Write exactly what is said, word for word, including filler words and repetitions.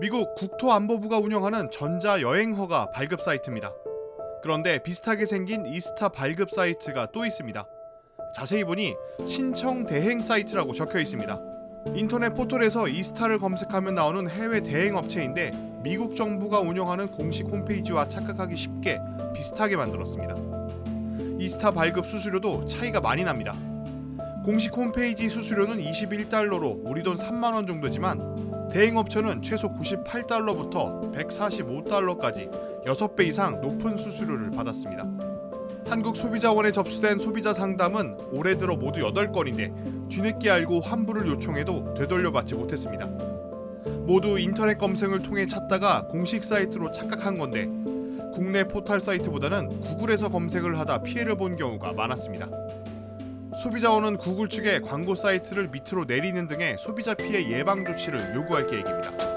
미국 국토안보부가 운영하는 전자여행허가 발급 사이트입니다. 그런데 비슷하게 생긴 이스타 발급 사이트가 또 있습니다. 자세히 보니 신청 대행 사이트라고 적혀 있습니다. 인터넷 포털에서 이스타를 검색하면 나오는 해외 대행 업체인데 미국 정부가 운영하는 공식 홈페이지와 착각하기 쉽게 비슷하게 만들었습니다. 이스타 발급 수수료도 차이가 많이 납니다. 공식 홈페이지 수수료는 이십일 달러로 우리 돈 삼만 원 정도지만 대행업체는 최소 구십팔 달러부터 백사십오 달러까지 여섯 배 이상 높은 수수료를 받았습니다. 한국소비자원에 접수된 소비자 상담은 올해 들어 모두 여덟 건인데 뒤늦게 알고 환불을 요청해도 되돌려받지 못했습니다. 모두 인터넷 검색을 통해 찾다가 공식 사이트로 착각한 건데 국내 포털 사이트보다는 구글에서 검색을 하다 피해를 본 경우가 많았습니다. 소비자원은 구글 측에 광고 사이트를 밑으로 내리는 등의 소비자 피해 예방 조치를 요구할 계획입니다.